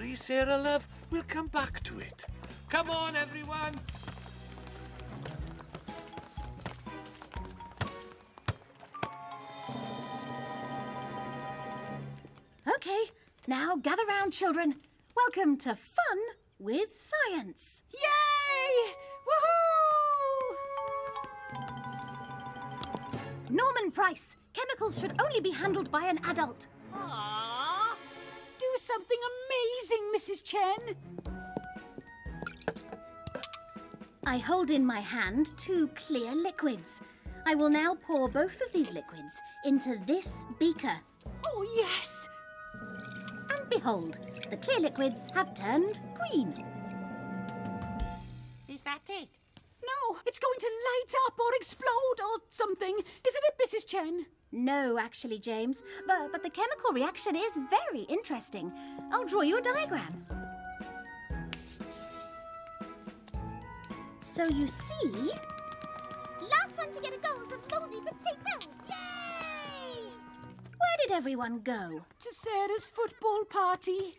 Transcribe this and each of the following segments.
worry, Sarah, love. We'll come back to it. Come on, everyone. OK, now gather round, children. Welcome to Fun with Science. Yay! Woohoo! Norman Price, chemicals should only be handled by an adult. Aww. Do something amazing, Mrs. Chen. I hold in my hand two clear liquids. I will now pour both of these liquids into this beaker. Oh, yes! And behold, the clear liquids have turned green. Is that it? No, it's going to light up or explode or something. Isn't it, Mrs. Chen? No, actually, James. But the chemical reaction is very interesting. I'll draw you a diagram. So you see... Last one to get a goal's a moldy potato! Yay! Where did everyone go? To Sarah's football party.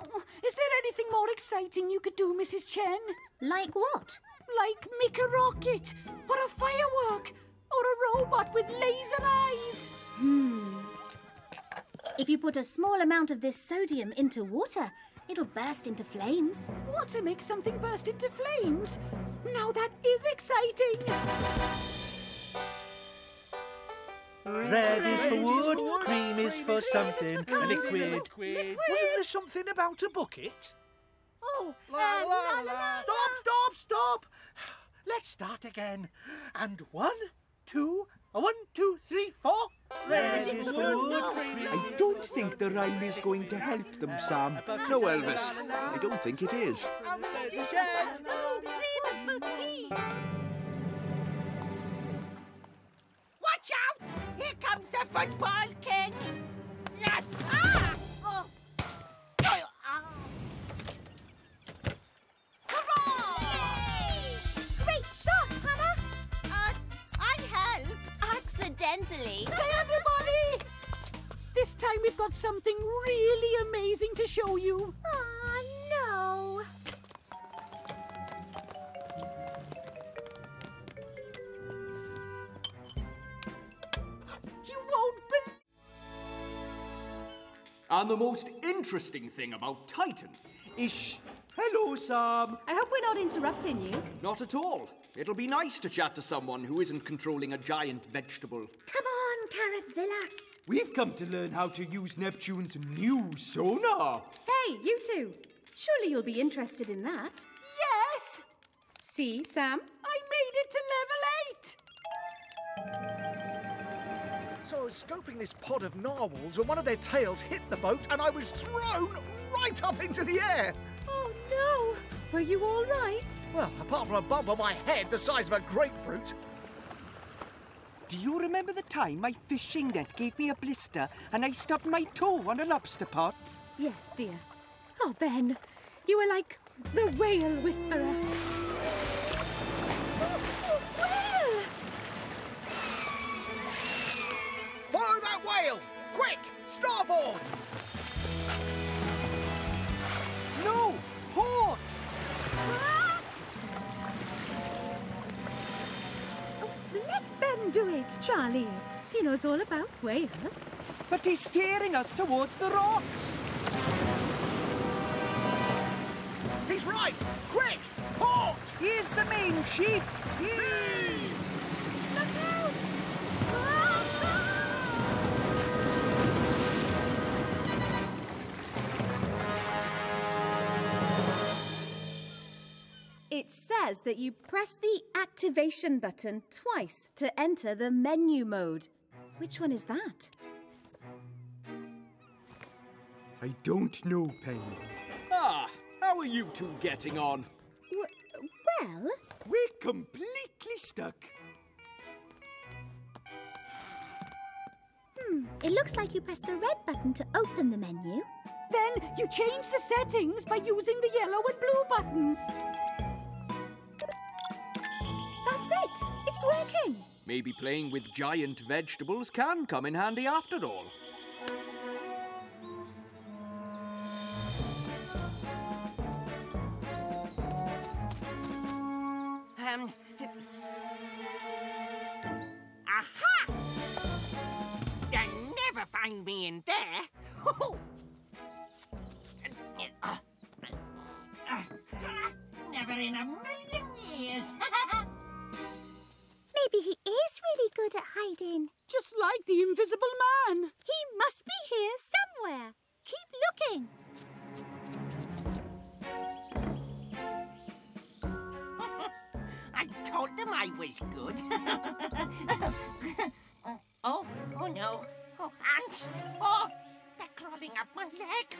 Oh, is there anything more exciting you could do, Mrs. Chen? Like what? Like make a rocket, or a firework, or a robot with laser eyes. If you put a small amount of this sodium into water, it'll burst into flames. Water makes something burst into flames? Now that is exciting. Red is for wood, cream is for something, liquid. Wasn't there something about a bucket? Oh, Stop! Let's start again. And 1, 2, 1, 2, 3, 4. Red is wood. I don't think the rhyme is going to help them, Sam. No, Elvis. I don't think it is. Oh, cream is for tea. Watch out! Here comes the football king. Ah! Accidentally. Hey, everybody! This time we've got something really amazing to show you. Oh, no. You won't believe... And the most interesting thing about Titan is... Hello, Sam. I hope we're not interrupting you. Not at all. It'll be nice to chat to someone who isn't controlling a giant vegetable. Come on, Carrotzilla. We've come to learn how to use Neptune's new sonar. Hey, you two. Surely you'll be interested in that. Yes! See, Sam? I made it to level 8! So I was scoping this pod of narwhals when one of their tails hit the boat and I was thrown right up into the air. Oh, no! Were you all right? Well, apart from a bump on my head the size of a grapefruit. Do you remember the time my fishing net gave me a blister and I stubbed my toe on a lobster pot? Yes, dear. Oh, Ben, you were like the whale whisperer. Whale! Follow that whale! Quick! Starboard! No! Port! Ah! Oh, let Ben do it, Charlie. He knows all about whales. But he's steering us towards the rocks. He's right! Quick! Port! Here's the main sheet! Look out! Ah! It says that you press the activation button twice to enter the menu mode. Which one is that? I don't know, Penny. Ah, how are you two getting on? Well... We're completely stuck. It looks like you press the red button to open the menu. Then you change the settings by using the yellow and blue buttons. That's it! It's working! Maybe playing with giant vegetables can come in handy after all. in there. Never in a million years. Maybe he is really good at hiding. Just like the Invisible Man. He must be here somewhere. Keep looking. I told them I was good. Oh no. Oh, ants. Oh, they're crawling up my leg.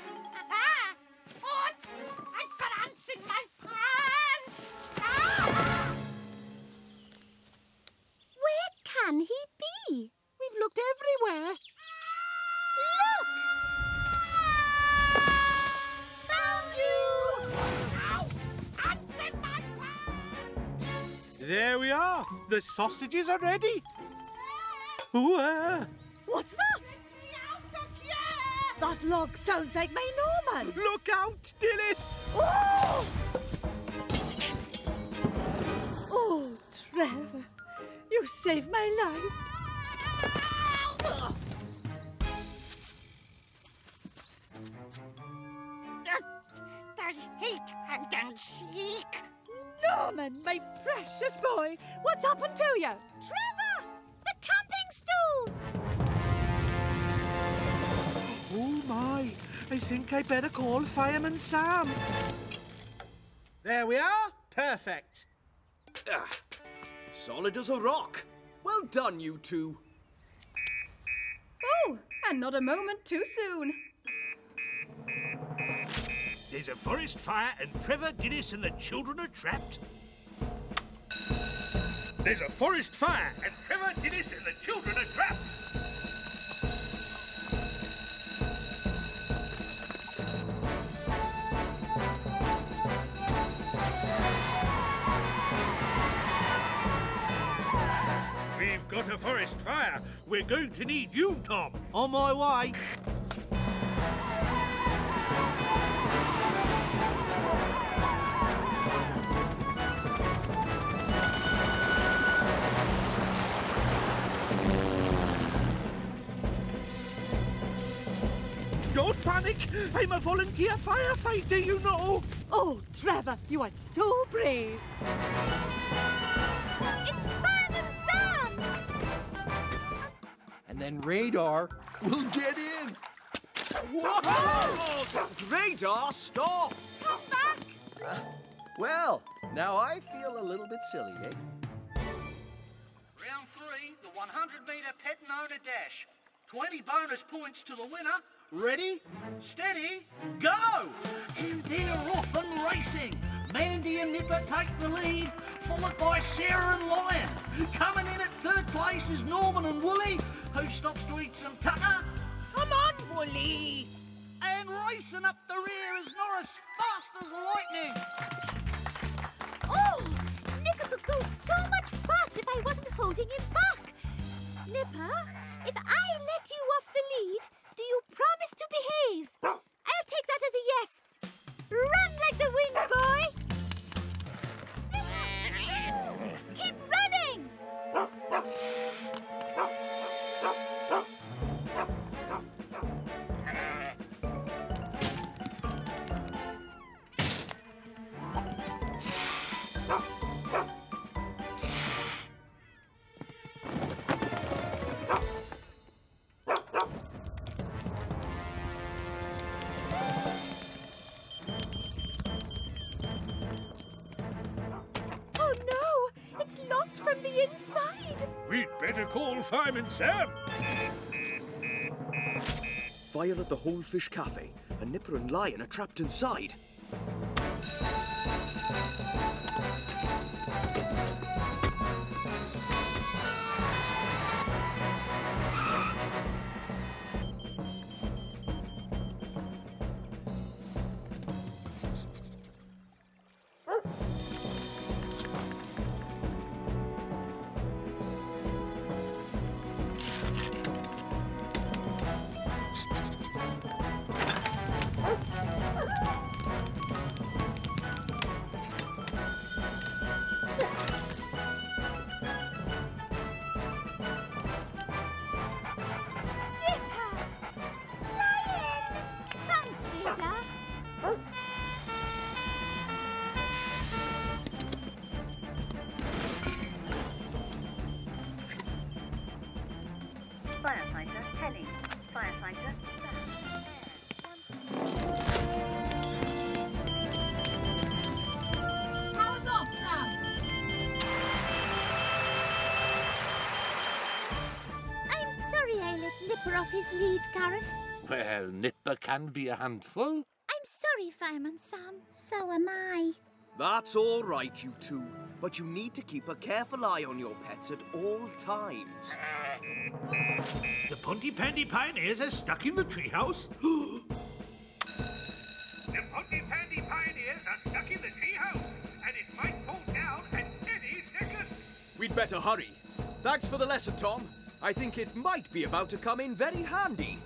Ah! Oh, I've got ants in my pants! Ah! Where can he be? We've looked everywhere. Look! Found you! Ow! Ants in my pants! There we are. The sausages are ready. Ooh-ah. What's that? That log sounds like my Norman. Look out, Dilys! Oh! Oh, Trevor, you saved my life. Oh. The heat and the seek. Norman, my precious boy, what's happened to you? Trevor, the camping stool. Oh, my. I think I better call Fireman Sam. There we are. Perfect. Solid as a rock. Well done, you two. Oh, and not a moment too soon. There's a forest fire and Trevor, Guinness and the children are trapped. There's a forest fire and Trevor, Guinness and the children are trapped. Got a forest fire. We're going to need you, Tom. On my way. Don't panic. I'm a volunteer firefighter, you know. Oh, Trevor, you are so brave. It's Fireman Sam! And then Radar will get in. Whoa! Radar, stop! Come back! Well, now I feel a little bit silly, eh? Round 3, the 100-metre pet noter dash. 20 bonus points to the winner. Ready, steady, go! And they're off and racing. Mandy and Nipper take the lead, followed by Sarah and Lion. Coming in at third place is Norman and Wooly, who stops to eat some tucker. Come on, Wooly! And racing up the rear is Norris, fast as lightning. Oh, Nipper could go so much faster if I wasn't holding him back. Nipper, if I let you off the lead, do you promise to behave? I'll take that as a yes. Run like the wind, boy! Keep running! Fireman Sam! Fire at the Whole Fish Cafe, and Nipper and Lion are trapped inside. lead, Gareth? Well, Nipper can be a handful. I'm sorry, Fireman Sam. So am I. That's all right, you two. But you need to keep a careful eye on your pets at all times. The Pontypandy Pioneers are stuck in the treehouse. The Pontypandy Pioneers are stuck in the treehouse, and it might fall down at any second. We'd better hurry. Thanks for the lesson, Tom. I think it might be about to come in very handy.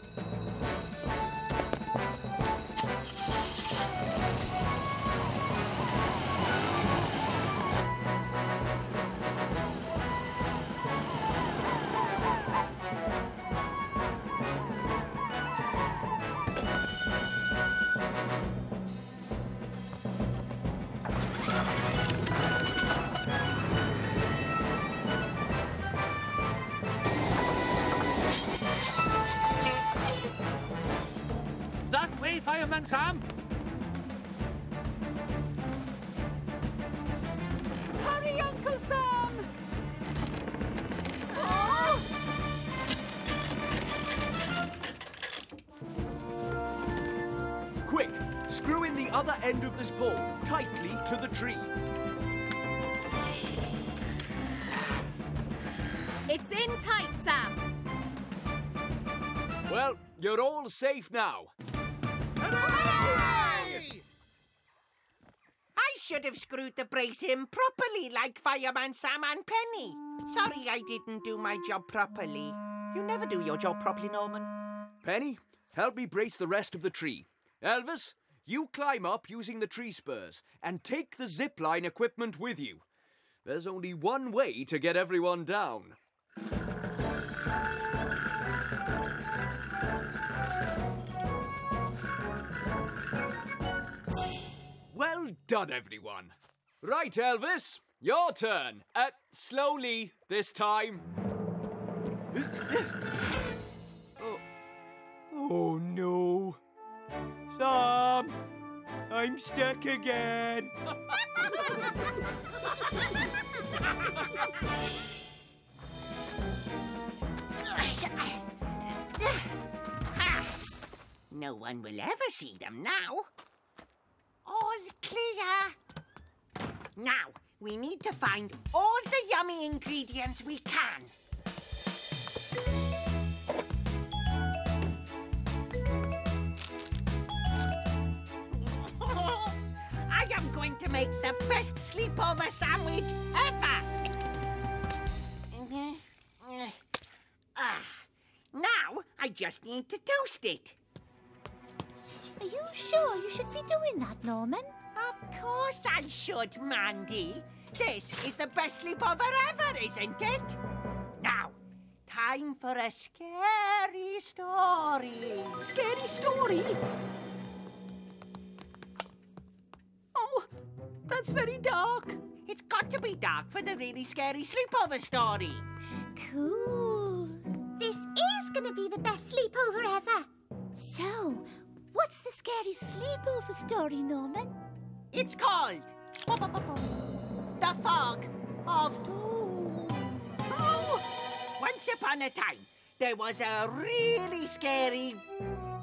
Fireman Sam! Hurry, Uncle Sam! Oh! Quick! Screw in the other end of this pole, tightly to the tree. It's in tight, Sam. Well, you're all safe now. Hooray! I should have screwed the brace in properly like Fireman Sam and Penny. Sorry I didn't do my job properly. You never do your job properly, Norman. Penny, help me brace the rest of the tree. Elvis, you climb up using the tree spurs and take the zipline equipment with you. There's only one way to get everyone down. Well done, everyone. Right, Elvis, your turn. Slowly this time. Oh, no. Sam, I'm stuck again. No one will ever see them now. All clear. Now, we need to find all the yummy ingredients we can. I am going to make the best sleepover sandwich ever. Now, I just need to toast it. Are you sure you should be doing that, Norman? Of course I should, Mandy. This is the best sleepover ever, isn't it? Now, time for a scary story. Scary story? Oh, that's very dark. It's got to be dark for the really scary sleepover story. Cool. This is going to be the best sleepover ever. So, what's the scary sleepover story, Norman? It's called The Fog of Doom. Oh! Once upon a time, there was a really scary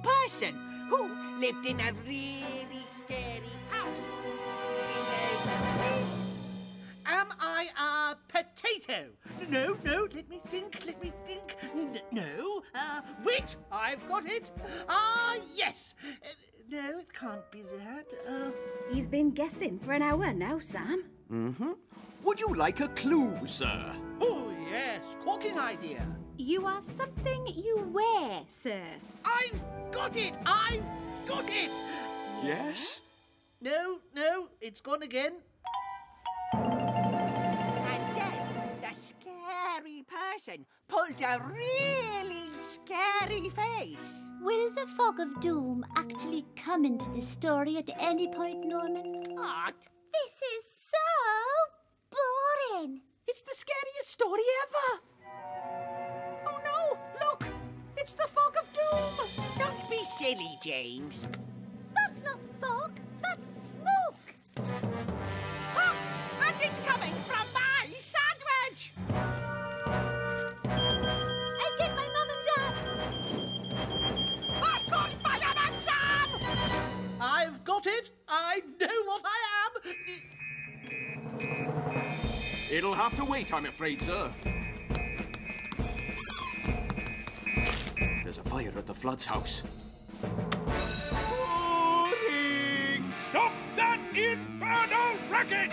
person who lived in a really scary house. Am I a potato? No, let me think. No, wait, I've got it. Yes. No, it can't be that. He's been guessing for an hour now, Sam. Mm-hmm. Would you like a clue, sir? Oh, yes, corking idea. You are something you wear, sir. I've got it. Yes? No, it's gone again. Person pulled a really scary face. Will the fog of doom actually come into this story at any point, Norman? What? This is so boring. It's the scariest story ever. Oh no, look, it's the fog of doom. Don't be silly, James. That's not fog, that's smoke. Oh, and it's coming from my sandwich. I'll get my mum and dad. It'll have to wait, I'm afraid, sir. There's a fire at the Flood's house. Boring! Stop that infernal racket!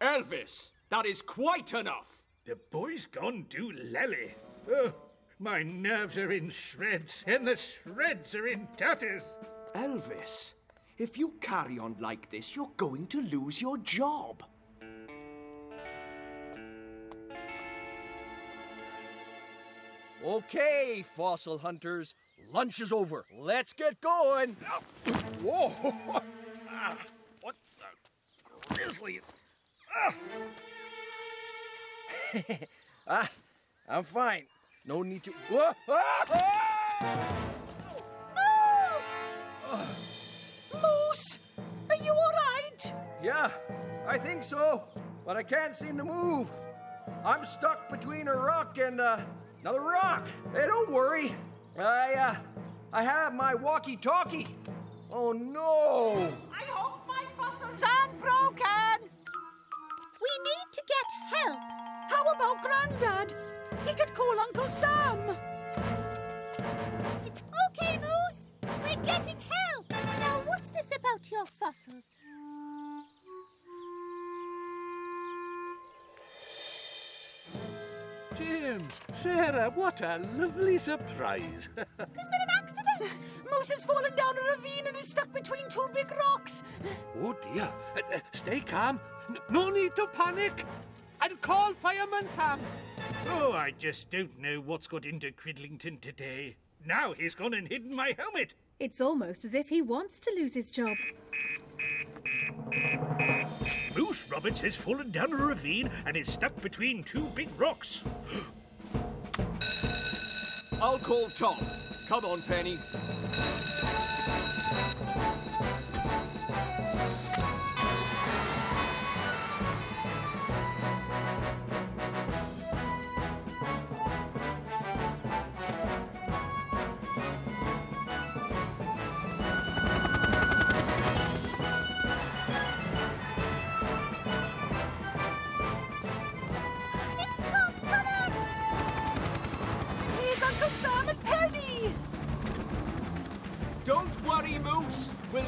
Elvis, that is quite enough. The boy's gone do lally. Oh, my nerves are in shreds, and the shreds are in tatters. Elvis, if you carry on like this, you're going to lose your job. Okay, fossil hunters, lunch is over. Let's get going. Whoa! What the grizzlies? I'm fine. No need to. Whoa! Moose! Moose, are you all right? Yeah, I think so, but I can't seem to move. I'm stuck between a rock and another rock. Hey, don't worry. I have my walkie-talkie. Oh no! I hope my fossils aren't broken. We need to get help. How about Grandad? He could call Uncle Sam. It's okay, Moose. We're getting help. Now, what's this about your fossils? James, Sarah, what a lovely surprise. There's been an accident. Moose has fallen down a ravine and is stuck between two big rocks. Oh, dear. Stay calm. No need to panic. I'll call Fireman Sam. Oh, I just don't know what's got into Cridlington today. Now he's gone and hidden my helmet. It's almost as if he wants to lose his job. Moose Roberts has fallen down a ravine and is stuck between two big rocks. I'll call Tom. Come on, Penny.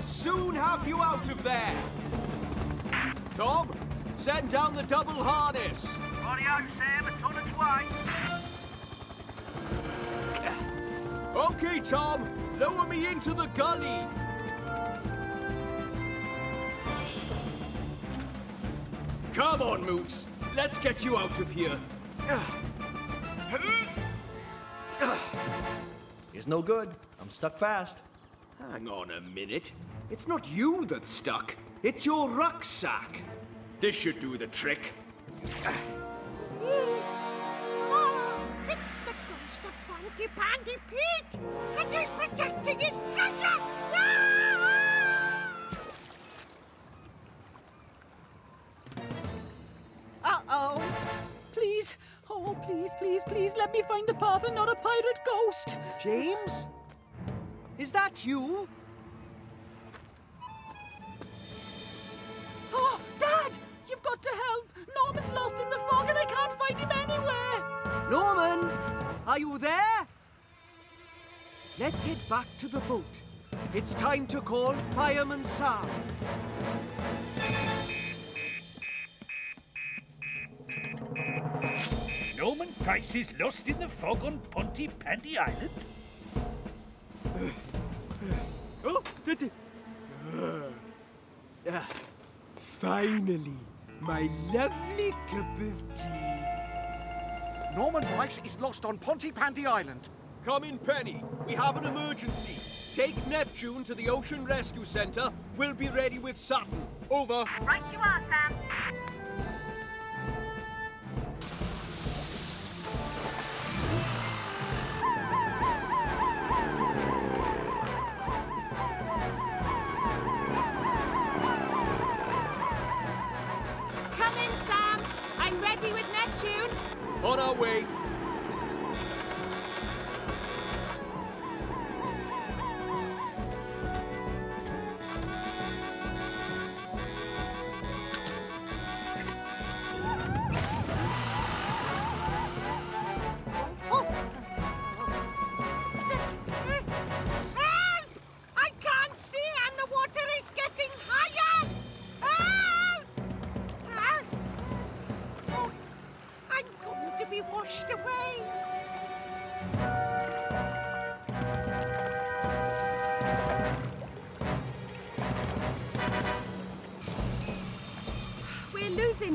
Soon have you out of there. Tom, send down the double harness. Audio, Sam, it's on its way. Okay, Tom, lower me into the gully. Come on, Moose, let's get you out of here. It's no good. I'm stuck fast. Hang on a minute. It's not you that's stuck. It's your rucksack. This should do the trick. Oh, it's the ghost of Pontypandy Pete! And he's protecting his treasure! Uh-oh. Please, oh, please, please, please, let me find the path and not a pirate ghost. James? Is that you? Oh, Dad! You've got to help! Norman's lost in the fog and I can't find him anywhere! Norman! Are you there? Let's head back to the boat. It's time to call Fireman Sam. Norman Price is lost in the fog on Pontypandy Island? Finally, my lovely cup of tea. Norman Price is lost on Pontypandy Island. Come in, Penny. We have an emergency. Take Neptune to the Ocean Rescue Center. We'll be ready with Saturn. Over. Right you are, Sam. On our way.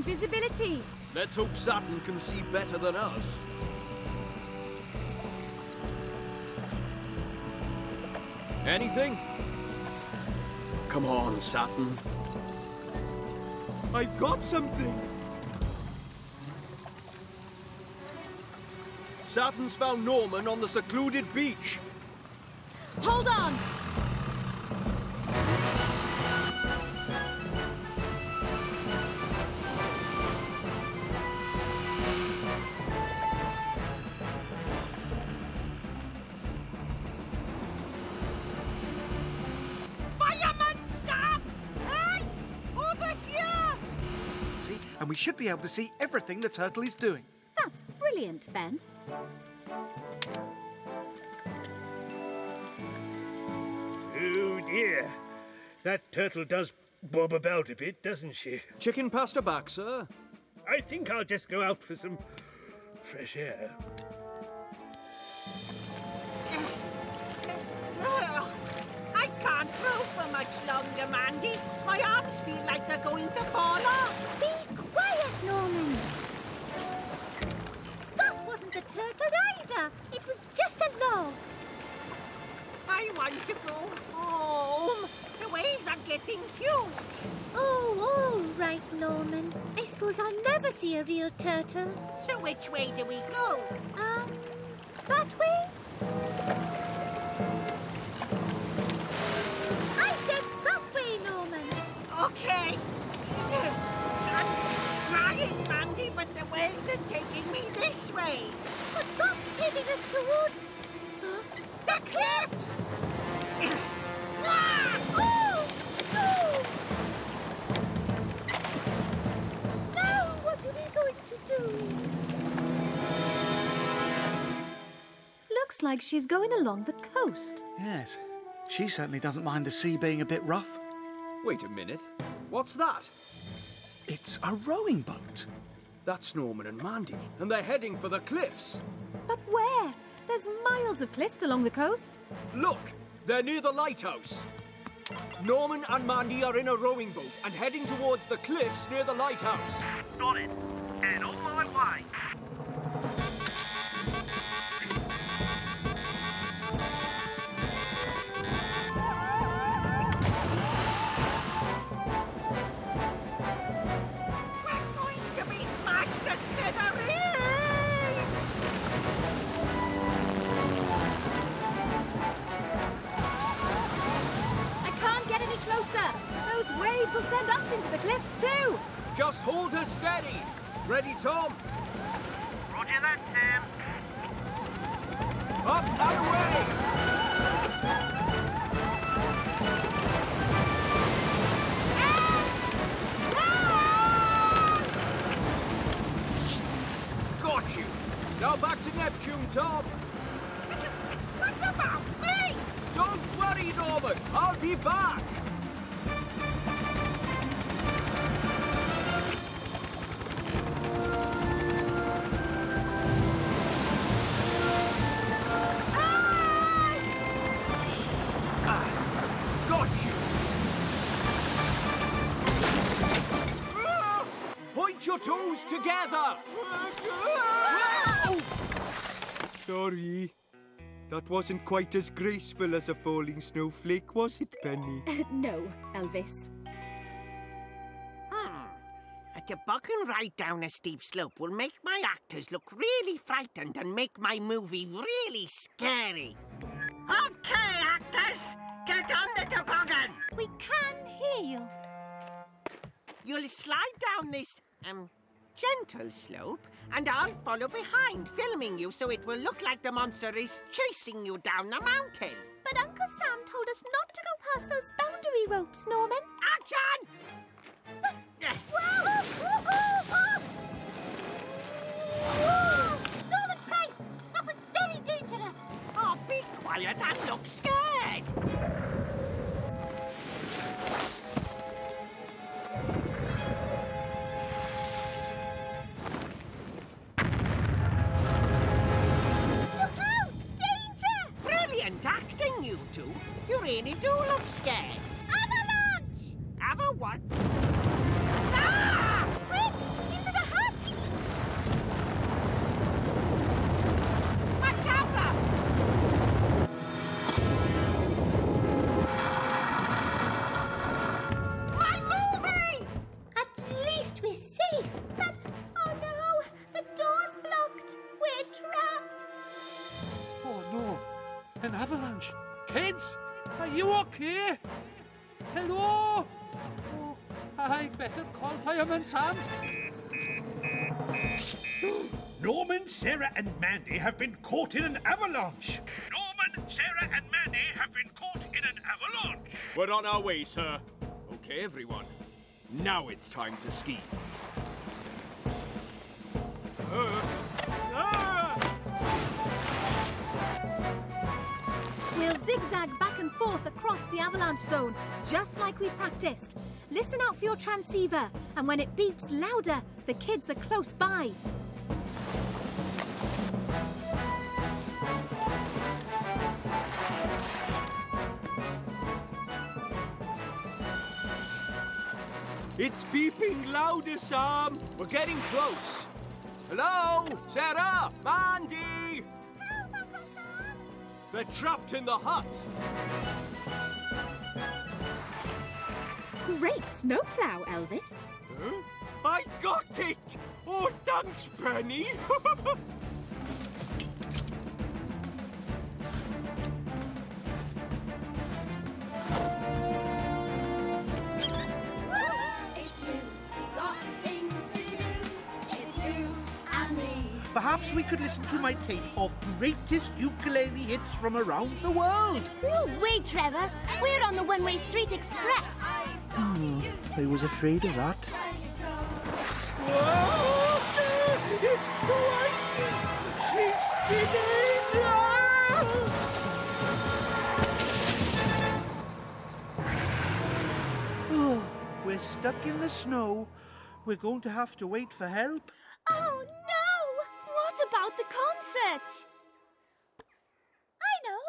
invisibility. Let's hope Saturn can see better than us. Anything? Come on, Saturn. I've got something. Saturn's found Norman on the secluded beach. Hold on! We should be able to see everything the turtle is doing. That's brilliant, Ben. Oh, dear. That turtle does bob about a bit, doesn't she? Chicken pasta back, sir. I think I'll just go out for some fresh air. I can't move for much longer, Mandy. My arms feel like they're going to fall off. Be quiet, Norman. That wasn't a turtle either. It was just a log. I want to go home. The waves are getting huge. Oh, all right, Norman. I suppose I'll never see a real turtle. So which way do we go? That way? Okay. I'm trying, Mandy, but the waves are taking me this way. But that's taking us towards the cliffs! Ah! Oh! Oh! Now, what are we going to do? Looks like she's going along the coast. Yes. She certainly doesn't mind the sea being a bit rough. Wait a minute. What's that? It's a rowing boat. That's Norman and Mandy, and they're heading for the cliffs. But where? There's miles of cliffs along the coast. Look, they're near the lighthouse. Norman and Mandy are in a rowing boat and heading towards the cliffs near the lighthouse. Got it. Head on my way. Will send us into the cliffs too. Just hold her steady. Ready, Tom? Roger that, Sam. Up and away. Got you. Now back to Neptune, Tom. What about me? Don't worry, Norman. I'll be back. Together! Sorry. That wasn't quite as graceful as a falling snowflake, was it, Penny? No, Elvis. A toboggan ride down a steep slope will make my actors look really frightened and make my movie really scary. OK, actors! Get on the toboggan! We can hear you. You'll slide down this, gentle slope, and I'll follow behind, filming you so it will look like the monster is chasing you down the mountain. But Uncle Sam told us not to go past those boundary ropes, Norman. Action! What? Whoa! Norman Price, that was very dangerous. Oh, be quiet and look scared. Acting, you two. You really do look scared. Avalanche! Have a what? Ah! Quick! Kids, are you okay? Hello? Oh, I better call Fireman Sam. Norman, Sarah and Mandy have been caught in an avalanche. Norman, Sarah and Mandy have been caught in an avalanche. We're on our way, sir. Okay, everyone. Now it's time to ski. We'll zigzag back and forth across the avalanche zone, just like we practiced. Listen out for your transceiver, and when it beeps louder, the kids are close by. It's beeping louder, Sam. We're getting close. Hello? Sarah? Mandy? Help, Papa Sam. They're trapped in the hut. Great snowplow, Elvis. Huh? I got it! Oh, thanks, Penny. Perhaps we could listen to my tape of greatest ukulele hits from around the world. No way, Trevor. We're on the one-way street express. I was afraid of that. Whoa! It's too icy. She's skidding. Oh, we're stuck in the snow. We're going to have to wait for help. Oh, no. What about the concert? I know.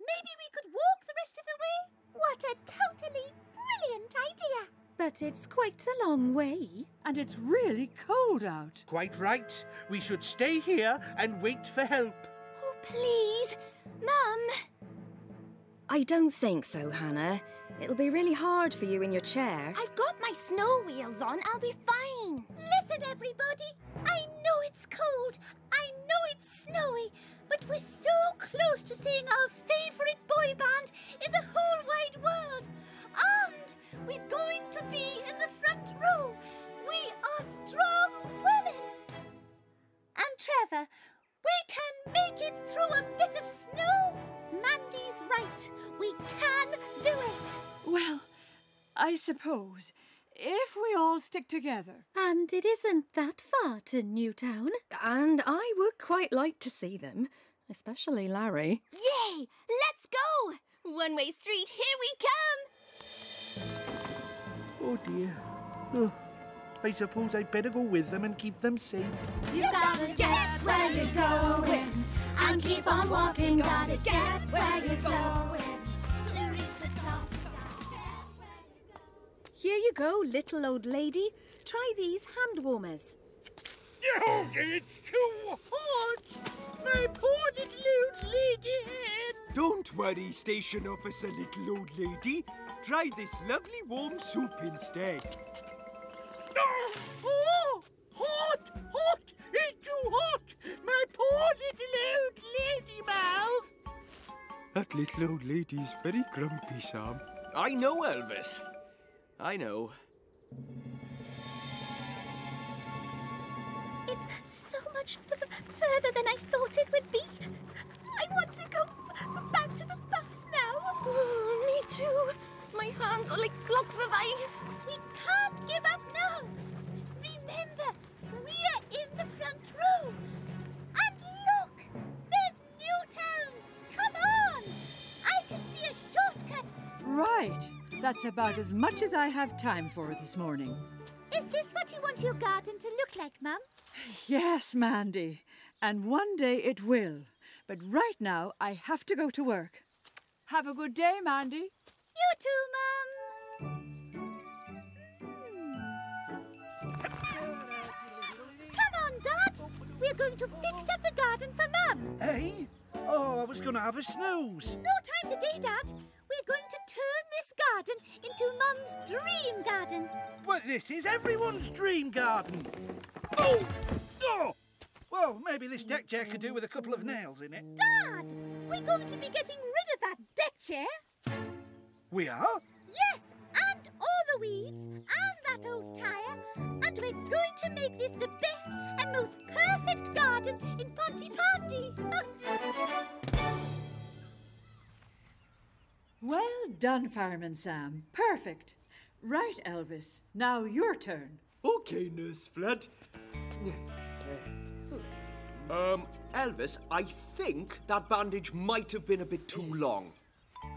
Maybe we could walk the rest of the way. What a totally brilliant idea. But it's quite a long way. And it's really cold out. Quite right. We should stay here and wait for help. Oh, please. Mum. I don't think so, Hannah. It'll be really hard for you in your chair. I've got my snow wheels on. I'll be fine. Listen, everybody. I know it's cold. I know it's snowy. But we're so close to seeing our favourite boy band in the whole wide world. And we're going to be in the front row. We are strong women. And Trevor, we can make it through a bit of snow. Mandy's right. We can do it. Well, I suppose, if we all stick together. And it isn't that far to Newtown. And I would quite like to see them, especially Larry. Yay! Let's go! One-way street, here we come! Oh, dear. Oh, I suppose I'd better go with them and keep them safe. You gotta get where you're going. And keep on walking, gotta get where you're going. To reach the top, gotta get where you're going. Here you go, little old lady. Try these hand warmers. Oh, it's too hot! My poor little old lady hen! Don't worry, Station Officer Little Old Lady. Try this lovely warm soup instead. Oh! Hot! Hot! It's too hot! My poor little old lady mouth! That little old lady's very grumpy, Sam. I know, Elvis. I know. It's so much further than I thought it would be. I want to go back to the bus now. Oh, me too. My hands are like blocks of ice. We can't give up now. Remember, we're in the front row. And look, there's Newtown. Come on. I can see a shortcut. Right. That's about as much as I have time for this morning. Is this what you want your garden to look like, Mum? Yes, Mandy. And one day it will. But right now, I have to go to work. Have a good day, Mandy. You too, Mum. Dad, we're going to fix up the garden for Mum. Eh? Oh, I was going to have a snooze. No time today, Dad. We're going to turn this garden into Mum's dream garden. Well, this is everyone's dream garden. Oh! Oh! Well, maybe this deck chair could do with a couple of nails in it. Dad, we're going to be getting rid of that deck chair? We are? Yes, and all the weeds, and that old tyre, and we're going to make this the best and most perfect garden in Pontypandy. Well done, Fireman Sam. Perfect. Right, Elvis. Now your turn. OK, Nurse Flood. Elvis, I think that bandage might have been a bit too long.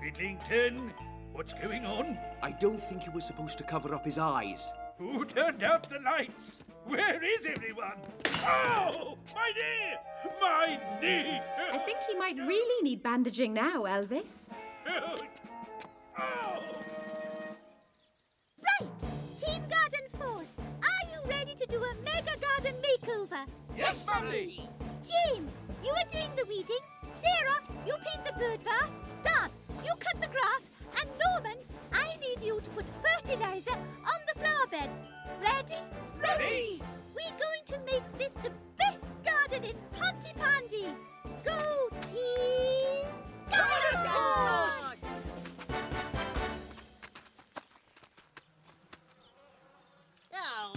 Cridlington, what's going on? I don't think you were supposed to cover up his eyes. Who turned out the lights? Where is everyone? Oh! My knee! My knee! I think he might really need bandaging now, Elvis. Right! Team Garden Force, are you ready to do a mega garden makeover? Yes, family! James, you are doing the weeding. Sarah, you paint the bird bath. Dad, you cut the grass. And Norman, I need you to put fertiliser on the flower bed. Ready? Ready! We're going to make this the best garden in Pontypandy. Go, Team Garden Force! Oh,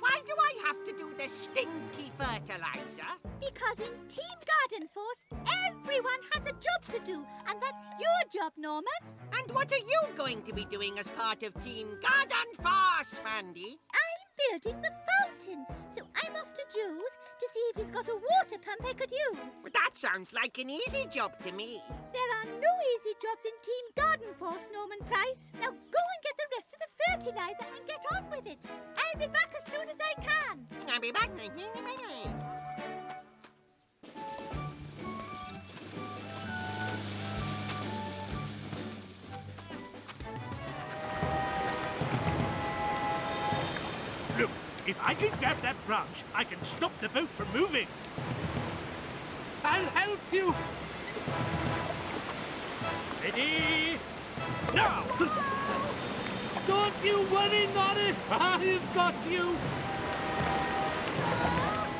why do I have to do the stinky fertiliser? Because in Team Garden Force, everyone has a job to do, and that's your job, Norman. And what are you going to be doing as part of Team Garden Force, Mandy? I'm building the fountain, so I'm off to Joe's to see if he's got a water pump I could use. Well, that sounds like an easy job to me. There are no easy jobs in Team Garden Force, Norman Price. Now go and get the rest of the fertiliser and get on with it. I'll be back as soon as I can. I'll be back. Look, if I can grab that branch, I can stop the boat from moving. I'll help you. Ready? Now! Don't you worry, Norris. I've got you.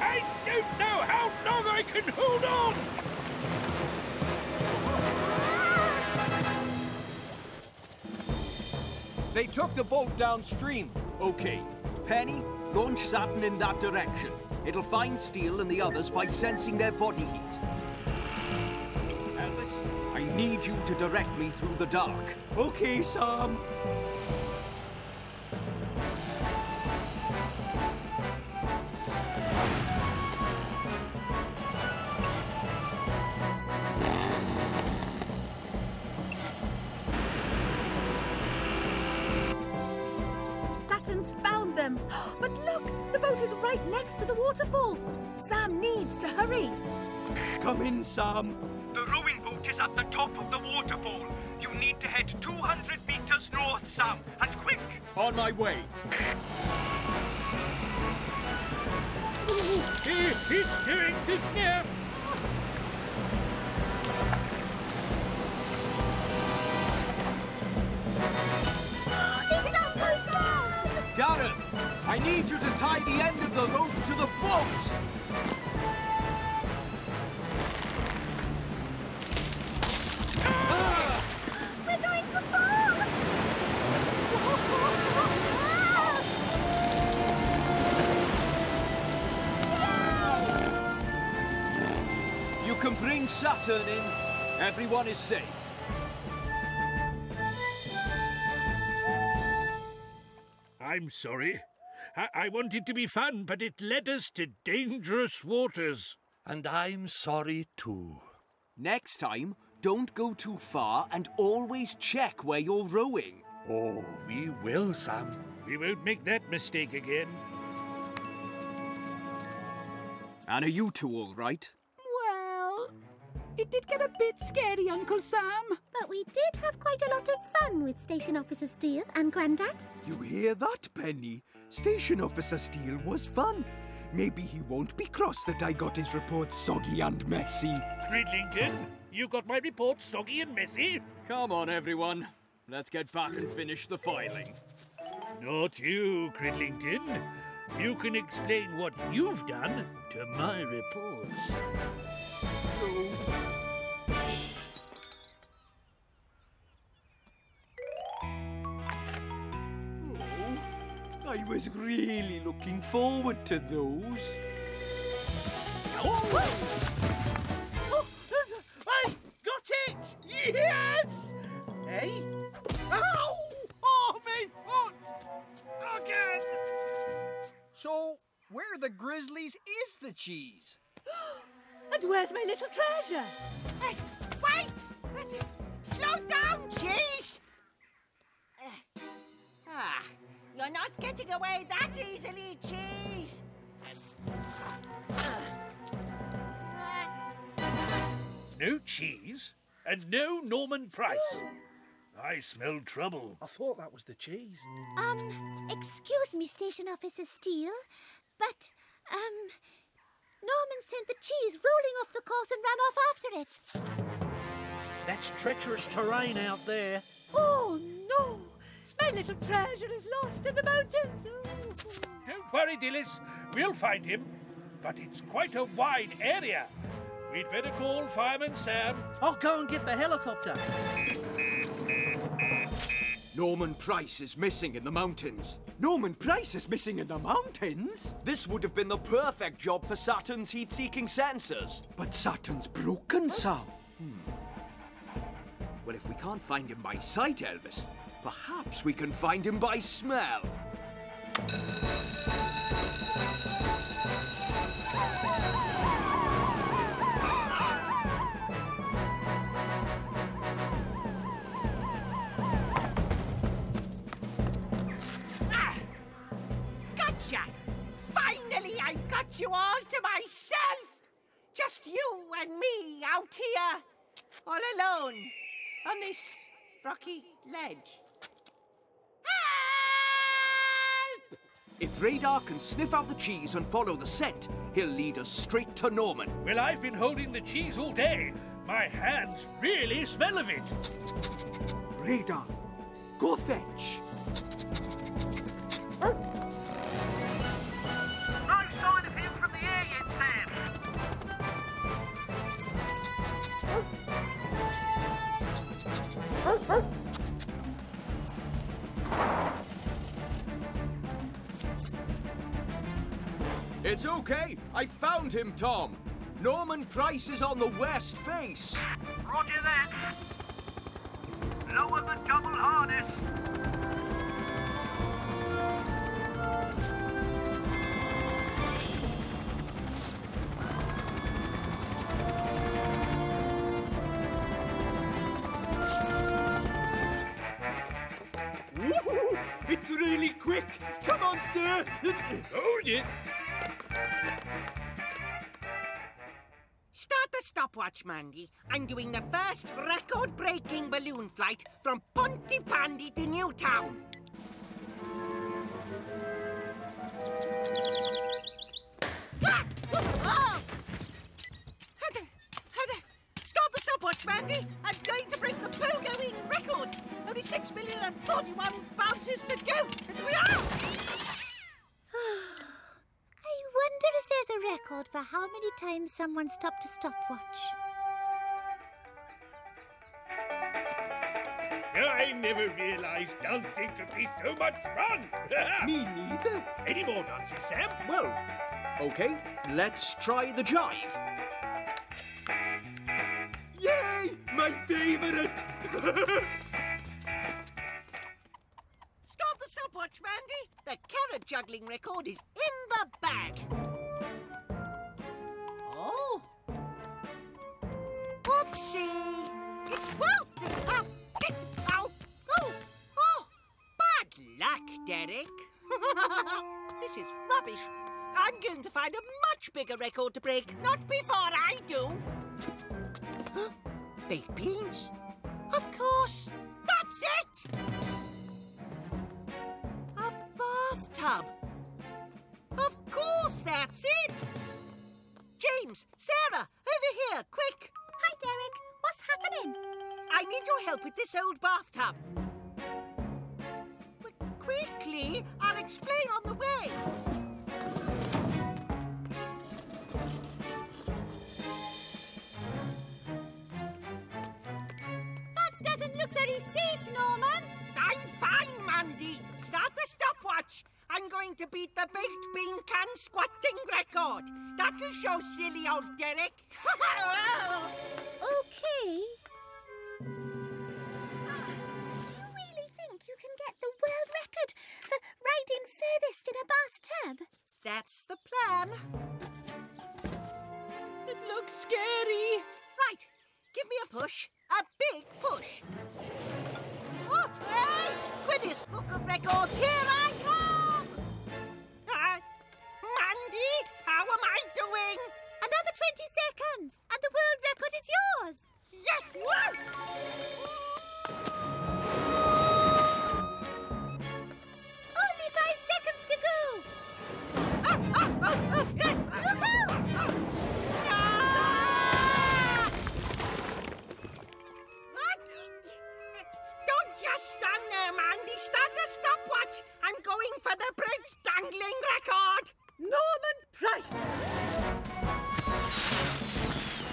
I don't know how long I can hold on. They took the boat downstream. Okay. Penny, launch Saturn in that direction. It'll find Steele and the others by sensing their body heat. Elvis, I need you to direct me through the dark. Okay, Sam. But look, the boat is right next to the waterfall. Sam needs to hurry. Come in, Sam. The rowing boat is at the top of the waterfall. You need to head 200 meters north, Sam, and quick. On my way. He's doing this here. Gareth, I need you to tie the end of the rope to the boat! We're going to fall! You can bring Saturn in. Everyone is safe. I'm sorry. I wanted to be fun, but it led us to dangerous waters. And I'm sorry too. Next time, don't go too far and always check where you're rowing. Oh, we will, Sam. We won't make that mistake again. And are you two all right? Well, it did get a bit scary, Uncle Sam. But we did have quite a lot of fun with Station Officer Steele and Grandad. You hear that, Penny? Station Officer Steele was fun. Maybe he won't be cross that I got his report soggy and messy. Cridlington, you got my report soggy and messy? Come on, everyone. Let's get back and finish the filing. Not you, Cridlington. You can explain what you've done to my reports. Oh. I was really looking forward to those. Oh, I got it! Yes! Hey? Ow! Oh, my foot! Again! So, where are the grizzlies is the cheese? And where's my little treasure? Wait! Slow down, cheese! You're not getting away that easily, cheese! No cheese and no Norman Price. I smell trouble. I thought that was the cheese. Excuse me, Station Officer Steele, but, Norman sent the cheese rolling off the course and ran off after it. That's treacherous terrain out there. Oh, no! My little treasure is lost in the mountains. Oh. Don't worry, Dilys. We'll find him. But it's quite a wide area. We'd better call Fireman Sam. I'll go and get the helicopter. Norman Price is missing in the mountains. Norman Price is missing in the mountains? This would have been the perfect job for Saturn's heat-seeking sensors. But Saturn's broken some. Well, if we can't find him by sight, Elvis, perhaps we can find him by smell. I got you all to myself! Just you and me out here, all alone, on this rocky ledge. Help! If Radar can sniff out the cheese and follow the scent, he'll lead us straight to Norman. Well, I've been holding the cheese all day. My hands really smell of it. Radar, go fetch. It's okay. I found him, Tom. Norman Price is on the west face. Roger that. Lower the double harness. Woohoo! It's really quick. Come on, sir. Hold it. Start the stopwatch, Mandy. I'm doing the first record-breaking balloon flight from Pontypandy to Newtown. Start the stopwatch, Mandy. I'm going to break the pogoing record. Only 6,041 bounces to go. Here we are! I wonder if there's a record for how many times someone stopped a stopwatch. I never realised dancing could be so much fun! Me neither. Any more dances, Sam? Well, OK, let's try the jive. Yay! My favourite! Stop the stopwatch, Mandy. The carrot juggling record is in the bag. Oh. Whoopsie. Oh, bad luck, Derek. This is rubbish. I'm going to find a much bigger record to break. Not before I do. Baked beans? Of course. That's it. A bathtub. Of course, that's it! James, Sarah, over here, quick! Hi, Derek. What's happening? I need your help with this old bathtub. But quickly, I'll explain on the way. That doesn't look very safe, Norman. I'm fine, Mandy. Start the stopwatch. I'm to beat the baked bean can squatting record. That'll show silly old Derek. Okay. You really think you can get the world record for riding furthest in a bathtub? That's the plan. It looks scary. Right. Give me a push. A big push. Oh, hey! Guinness Book of Records, here I come! Mandy, how am I doing? Another 20 seconds, and the world record is yours! Yes, whoa! Only 5 seconds to go! Just stand there, Mandy. Start the stopwatch. I'm going for the bridge dangling record. Norman Price.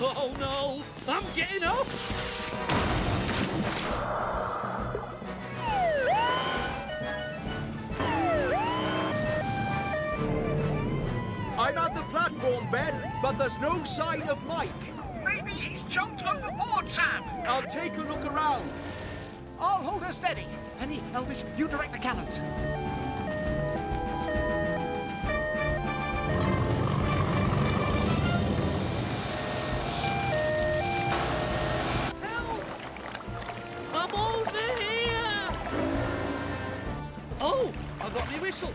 Oh, no. I'm getting up. I'm at the platform, Ben, but there's no sign of Mike. Maybe he's jumped overboard, Sam. I'll take a look around. I'll hold her steady. Penny, Elvis, you direct the cannons. Help! I'm over here! Oh, I got my whistle.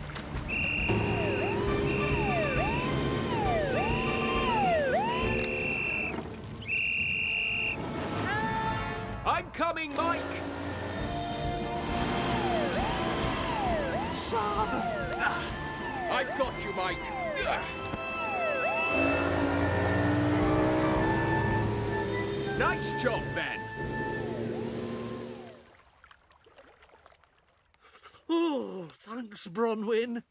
I'm coming, Mike. I've got you, Mike. Nice job, Ben. Oh, thanks, Bronwyn.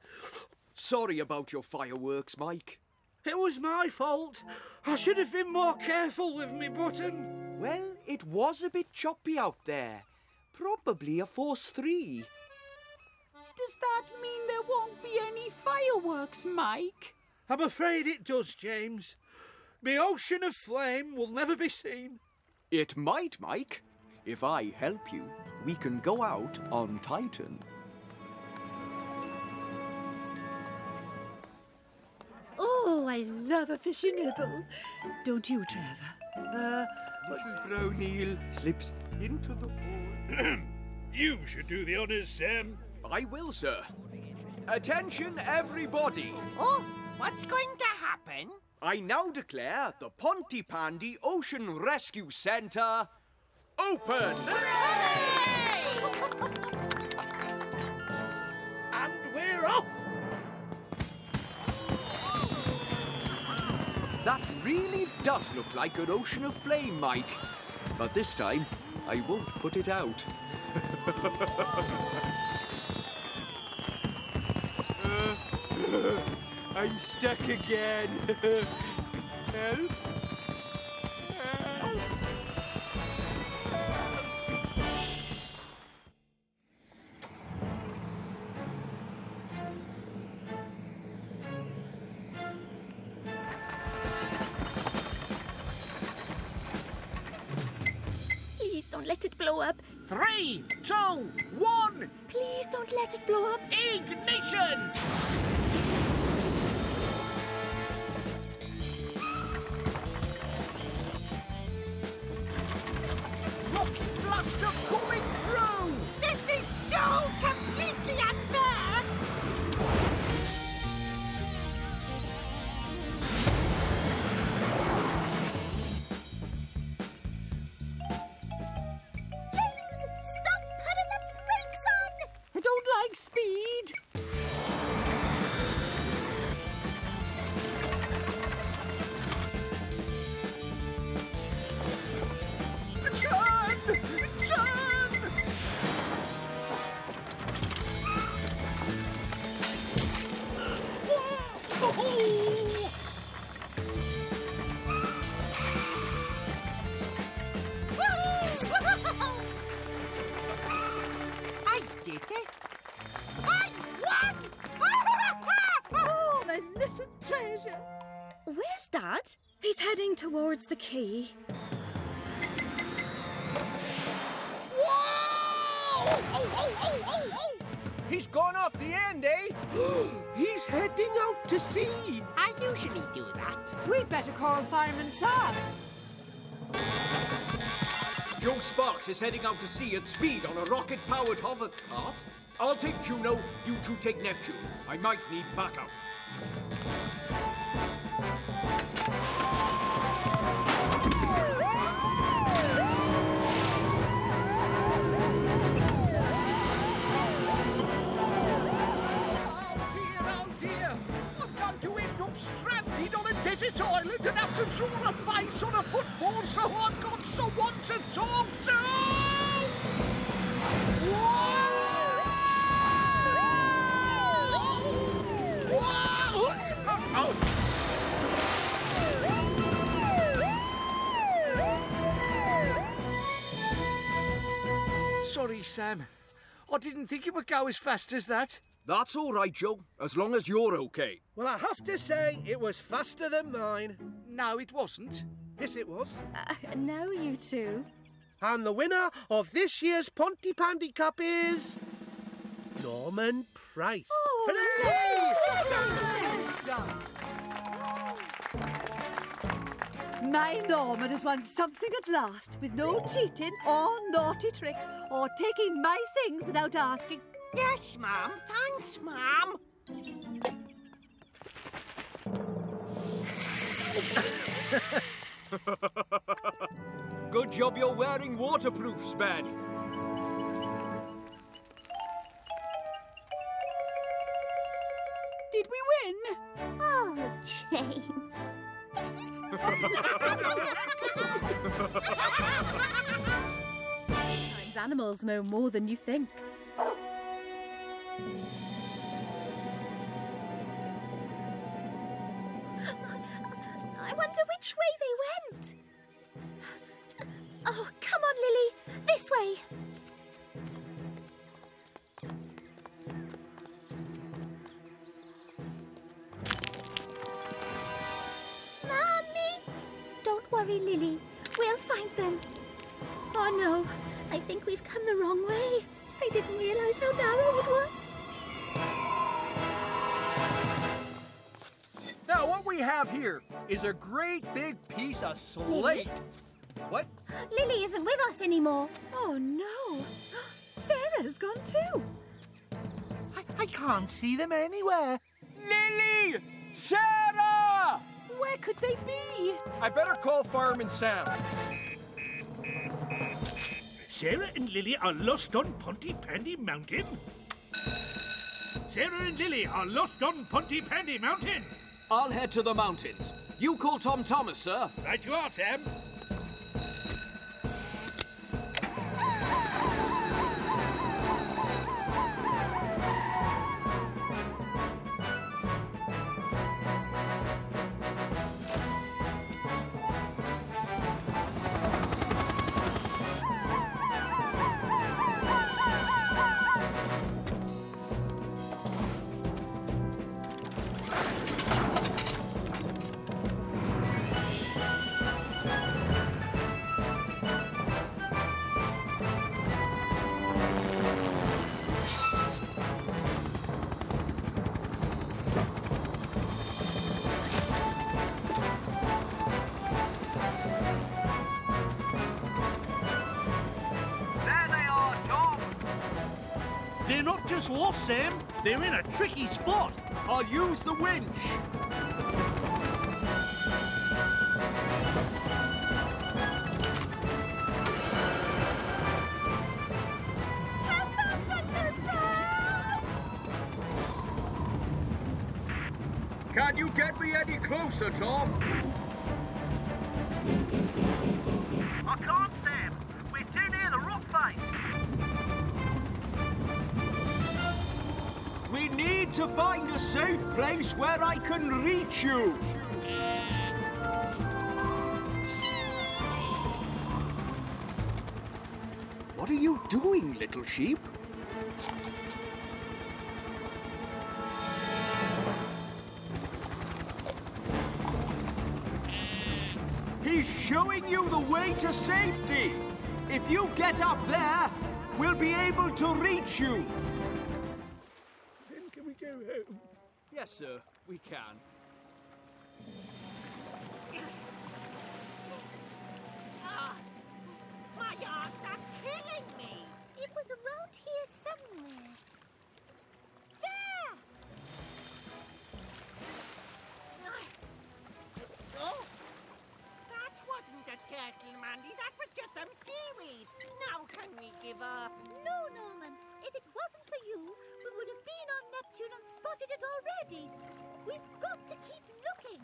Sorry about your fireworks, Mike. It was my fault. I should have been more careful with me button. Well, it was a bit choppy out there. Probably a force 3. Does that mean there won't be any fireworks, Mike? I'm afraid it does, James. The ocean of flame will never be seen. It might, Mike. If I help you, we can go out on Titan. Oh, I love a fishy nibble. Don't you, Trevor? Little brown eel slips into the hole. You should do the honours, Sam. I will, sir. Attention, everybody. Oh, what's going to happen? I now declare the Pontypandy Ocean Rescue Center open. Hooray! And we're off. That really does look like an ocean of flame, Mike. But this time, I won't put it out. I'm stuck again. Help. Help. Please don't let it blow up. 3, 2, 1. Please don't let it blow up. Ignition! Coming through! This is so completely unfair! James, stop putting the brakes on! I don't like speed. He's heading towards the key. Whoa! He's gone off the end, eh? He's heading out to sea. I usually do that. We'd better call Fireman Sam. Joe Sparks is heading out to sea at speed on a rocket-powered hover cart. I'll take Juno, you two take Neptune. I might need backup. Stranded on a desert island and have to draw a face on a football, so I've got someone to talk to! Whoa! Whoa! Sorry, Sam. I didn't think it would go as fast as that. That's all right, Joe, as long as you're okay. Well, I have to say, it was faster than mine. No, it wasn't. Yes, it was. No, you two. And the winner of this year's Pontypandy Cup is... Norman Price. Oh, hooray! My Norman has won something at last, with no cheating or naughty tricks or taking my things without asking. Yes, Mum. Thanks, Mum. Good job you're wearing waterproofs, Ben. Did we win? Oh, James. Sometimes animals know more than you think. I wonder which way they went. Oh, come on, Lily. This way. Mummy! Don't worry, Lily. We'll find them. Oh, no. I think we've come the wrong way. I didn't realise how narrow it was. Now, what we have here is a great big piece of slate. Lily? What? Lily isn't with us anymore. Oh, no. Sarah's gone too. I can't see them anywhere. Lily! Sarah! Where could they be? I better call Fireman Sam. Sarah and Lily are lost on Pontypandy Mountain. Sarah and Lily are lost on Pontypandy Mountain. I'll head to the mountains. You call Tom Thomas, sir. Right you are, Sam. Lost, Sam. They're in a tricky spot. I'll use the winch. Help us, Uncle Sam! Can you get me any closer, Tom? I can't, Sam. We're too near the rock face. We need to find a safe place where I can reach you. What are you doing, little sheep? showing you the way to safety. If you get up there, we'll be able to reach you. Then can we go home? Yes, sir, we can. Ah, my arms are killing me. It was around here somewhere. There! Oh! That wasn't a turtle, Mandy. That was just some seaweed. Now can we give up? No, Norman. If it wasn't for you, we would have been on Neptune and spotted it already. We've got to keep looking.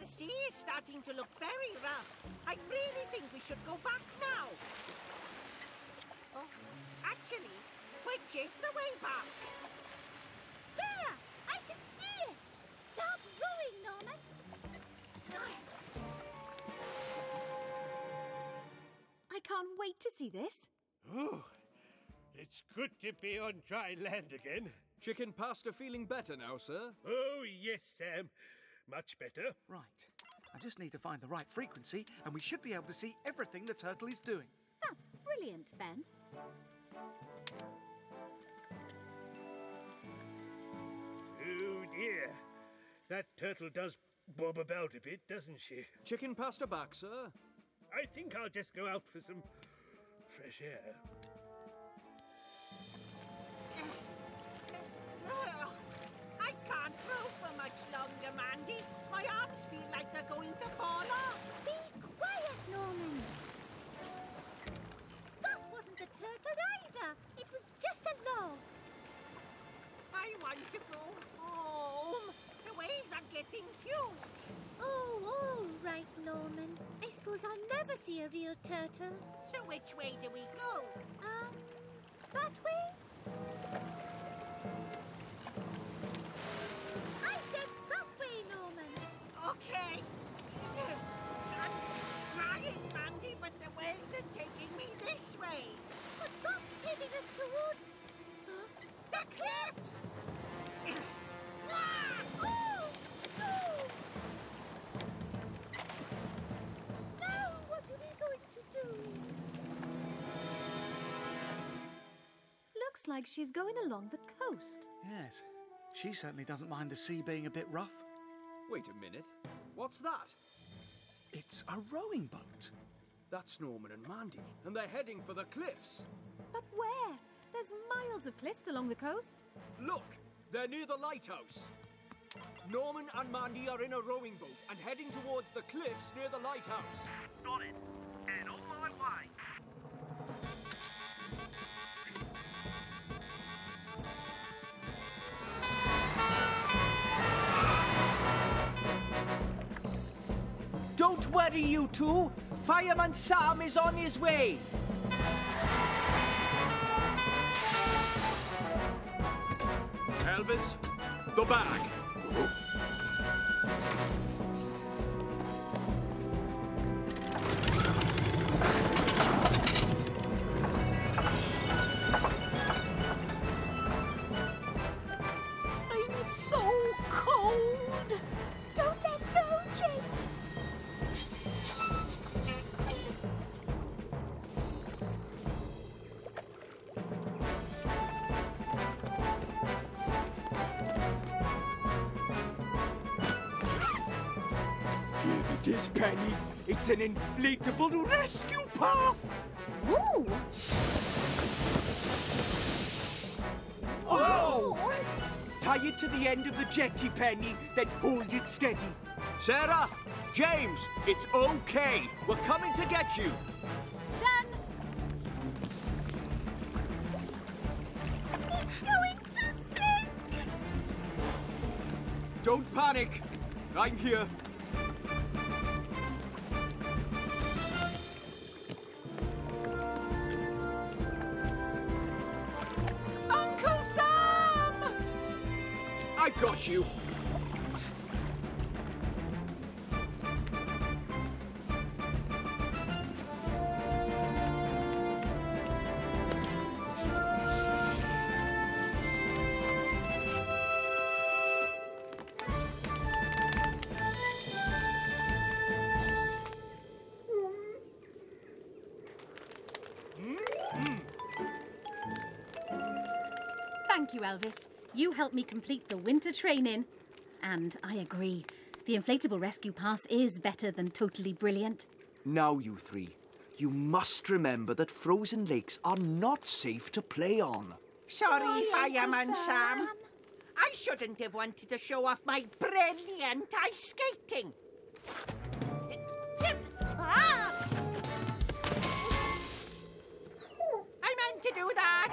The sea is starting to look very rough. I really think we should go back now. Oh, actually, we'll chase the way back. There! I can see it! Stop rowing, Norman! I can't wait to see this. Oh, it's good to be on dry land again. Chicken pasta feeling better now, sir? Oh, yes, Sam. Much better. Right. I just need to find the right frequency and we should be able to see everything the turtle is doing. That's brilliant, Ben. Oh, dear. That turtle does bob about a bit, doesn't she? Chicken pasta back, sir. I think I'll just go out for some fresh air. I can't row for much longer, Mandy. My arms feel like they're going to fall off. Be quiet, Norman. That wasn't the turtle either. It was just a log. I want to go home. The waves are getting huge. Oh, all right, Norman. I suppose I'll never see a real turtle. So which way do we go? That way? I said that way, Norman. Okay. I'm trying, Mandy, but the waves are taking me this way. But that's taking us towards the cliffs! Ah! Oh! Oh! Now what are we going to do? Looks like she's going along the coast. Yes. She certainly doesn't mind the sea being a bit rough. Wait a minute. What's that? It's a rowing boat. That's Norman and Mandy, and they're heading for the cliffs. But where? There's miles of cliffs along the coast. Look, they're near the lighthouse. Norman and Mandy are in a rowing boat and heading towards the cliffs near the lighthouse. Got it. And on my way. Don't worry, you two. Fireman Sam is on his way. Elvis, the bag. I'm so cold. Don't let go, James. It is, Penny. It's an inflatable rescue path. Ooh! Whoa! Tie it to the end of the jetty, Penny, then hold it steady. Sarah, James, it's okay. We're coming to get you. Done. It's going to sink. Don't panic. I'm here. Got you. Thank you, Elvis. You helped me complete the winter training. And I agree. The inflatable rescue path is better than totally brilliant. Now, you three, you must remember that frozen lakes are not safe to play on. Sorry, Fireman Sam. I shouldn't have wanted to show off my brilliant ice skating. I meant to do that.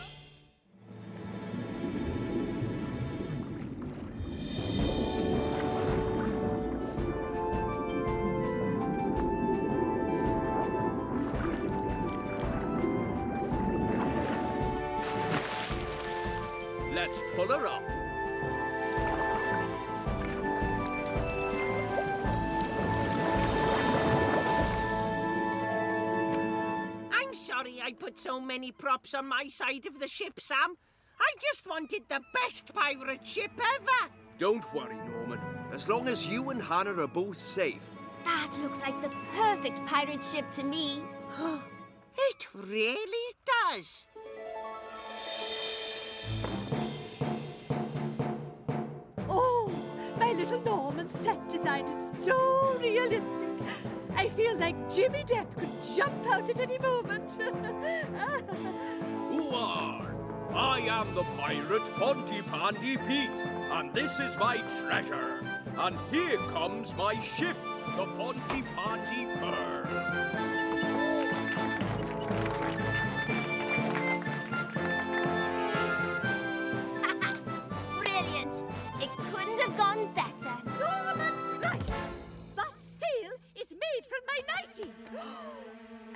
Let's pull her up. I'm sorry I put so many props on my side of the ship, Sam. I just wanted the best pirate ship ever. Don't worry, Norman. As long as you and Hannah are both safe. That looks like the perfect pirate ship to me. It really does. My little Norman's set design is so realistic. I feel like Jimmy Depp could jump out at any moment. Who are? I am the pirate Pontypandy Pete, and this is my treasure. And here comes my ship, the Pontypandy Pearl. Better. Norman Price! That sail is made from my nightie.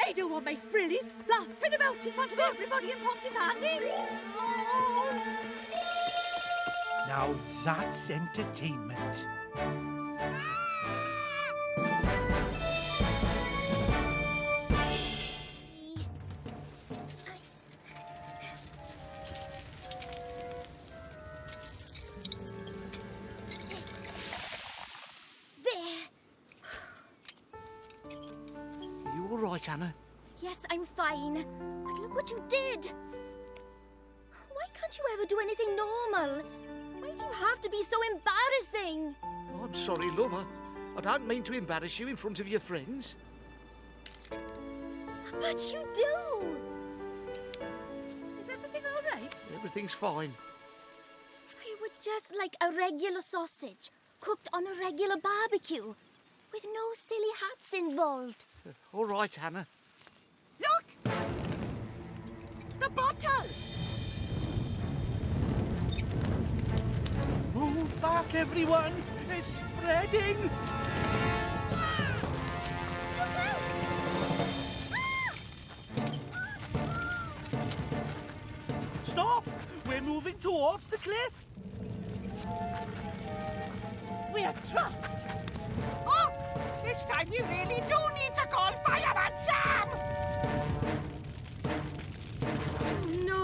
I don't want my frillies flapping about in front of everybody in Pontypandy. Now that's entertainment. Hannah? Yes, I'm fine. But look what you did! Why can't you ever do anything normal? Why do you have to be so embarrassing? Oh, I'm sorry, lover. I don't mean to embarrass you in front of your friends. But you do! Is everything all right? Everything's fine. I would just like a regular sausage, cooked on a regular barbecue, with no silly hats involved. All right, Hannah. Look! The bottle! Move back, everyone! It's spreading! Ah! Look out! Ah! Stop! We're moving towards the cliff! We're trapped! Oh! This time you really do need to call Fireman Sam! Oh, no.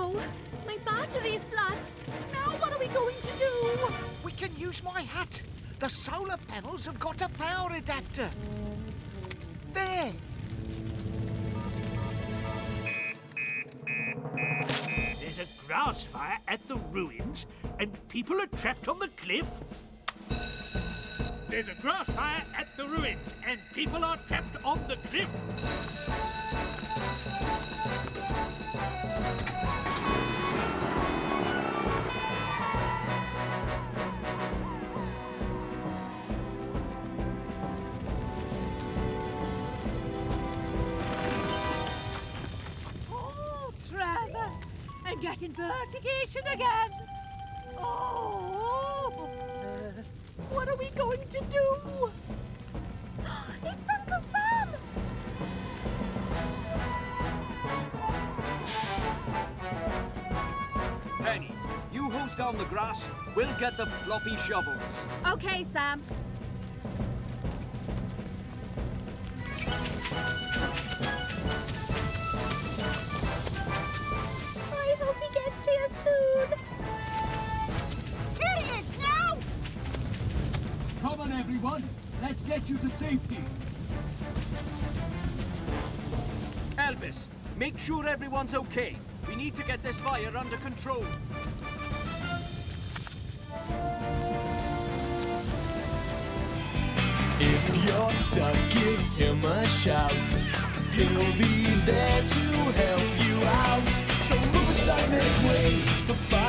My battery's flat. Now what are we going to do? We can use my hat. The solar panels have got a power adapter. There. There's a grass fire at the ruins, and people are trapped on the cliff. There's a grass fire at the ruins, and people are trapped on the cliff. Oh, Trevor, I'm getting vertigation again. Oh. What are we going to do? It's Uncle Sam! Penny, you hose down the grass. We'll get the floppy shovels. Okay, Sam. I hope he gets here soon. Come on, everyone. Let's get you to safety. Elvis, make sure everyone's okay. We need to get this fire under control. If you're stuck, give him a shout. He'll be there to help you out. So move aside, make way for fire.